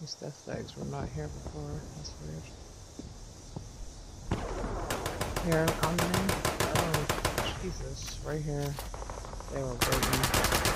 These death eggs were not here before. That's weird. Here, on me. Oh, Jesus. Right here. They were breaking.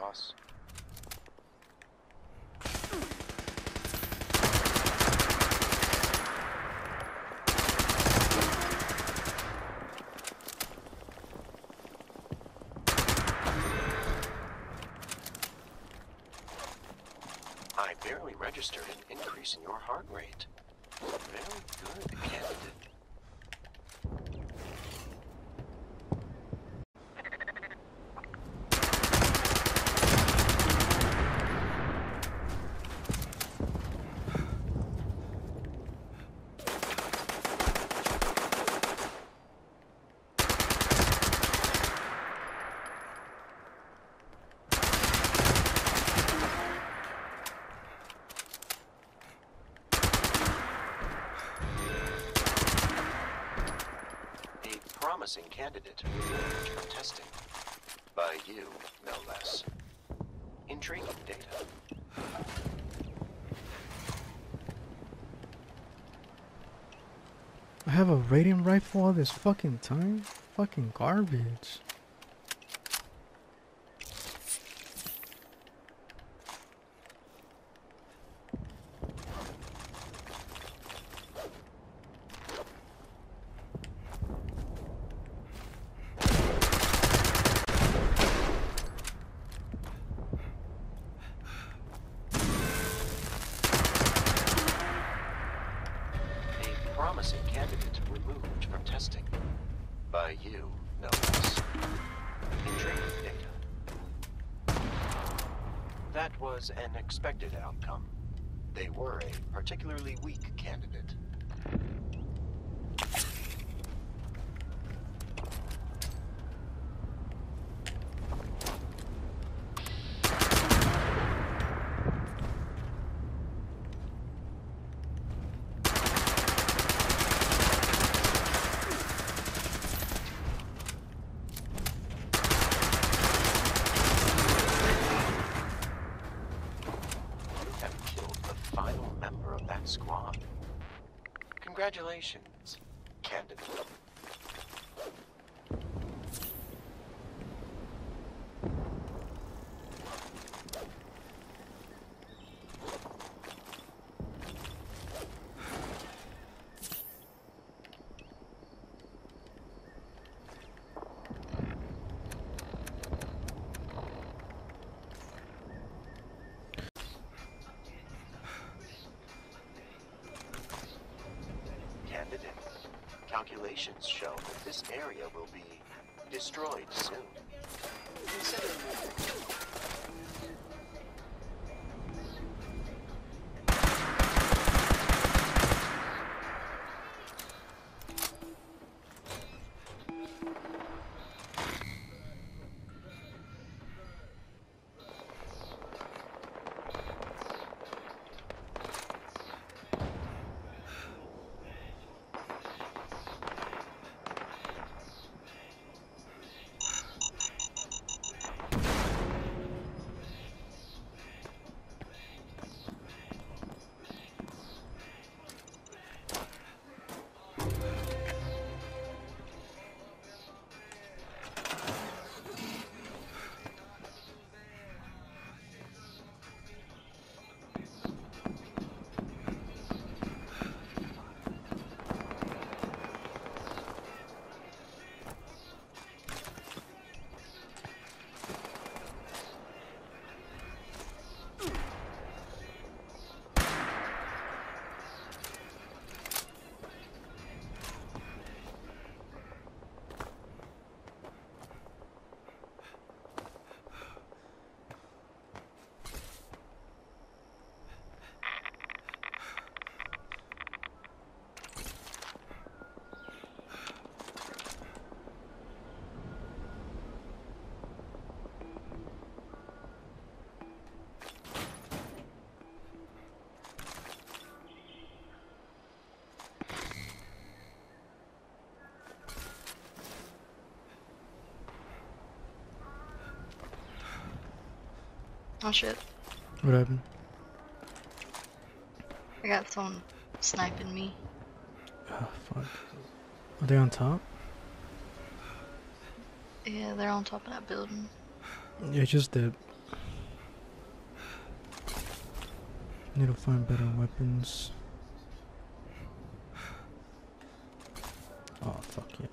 Loss. I barely registered an increase in your heart rate. Very good, candidate. Promising candidate for testing by you, no less. Intriguing data. I have a radium rifle all this fucking time? Fucking garbage. An expected outcome. They were a particularly weak candidate. Congratulations, candidate. Calculations show that this area will be destroyed soon. Consider moving. Oh shit. What happened? I got someone sniping me. Oh fuck. Are they on top? Yeah, they're on top of that building. Yeah, just that. Need to find better weapons. Oh fuck yeah.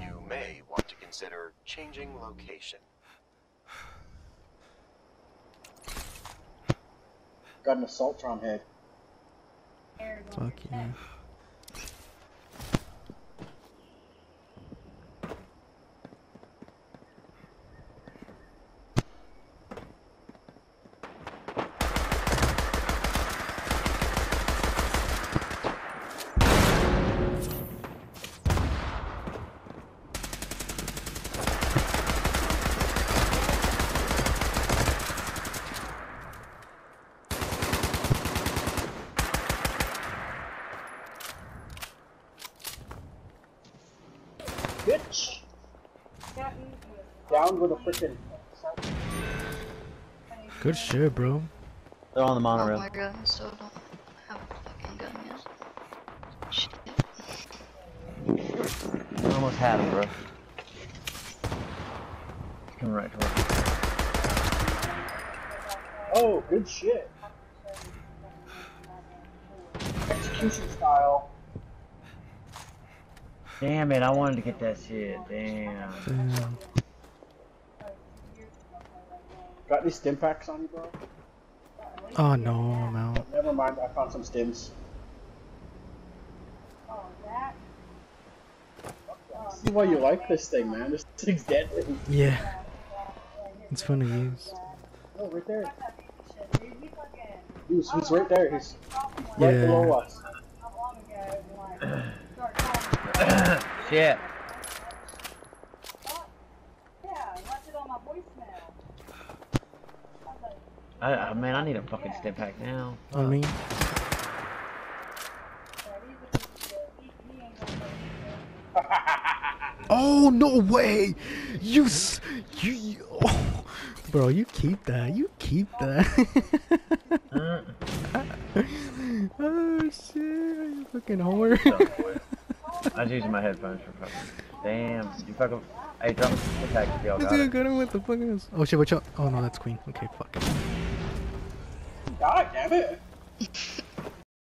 You may want to consider changing location. Got an assaultron head. Fuck yeah. Bitch! Down with a frickin'. Good shit, bro. They're on the monorail. Oh my god, I still don't have a fucking gun yet. Shit. I almost had him, bro. Coming right to us. Oh, good shit. Execution style. Damn it, I wanted to get that shit, damn. Damn. Got any stim packs on you, bro? Oh no, I'm out. Never mind, I found some stims. Oh, that? See why you like this thing, man. This thing's deadly. Yeah. It's fun to use. Oh, right there. He's right there, he's right below us. Shit. Man, I need a fucking stim pack now. I mean. Oh no way! You oh. Bro, you keep that. You keep that. Oh shit! You fucking whore. I was using my headphones for fucking. Damn, you fucking. Hey, drop the attack if y'all got it. What the fuck is. Oh shit, watch out. Oh no, that's Queen. Okay, fuck. God damn it!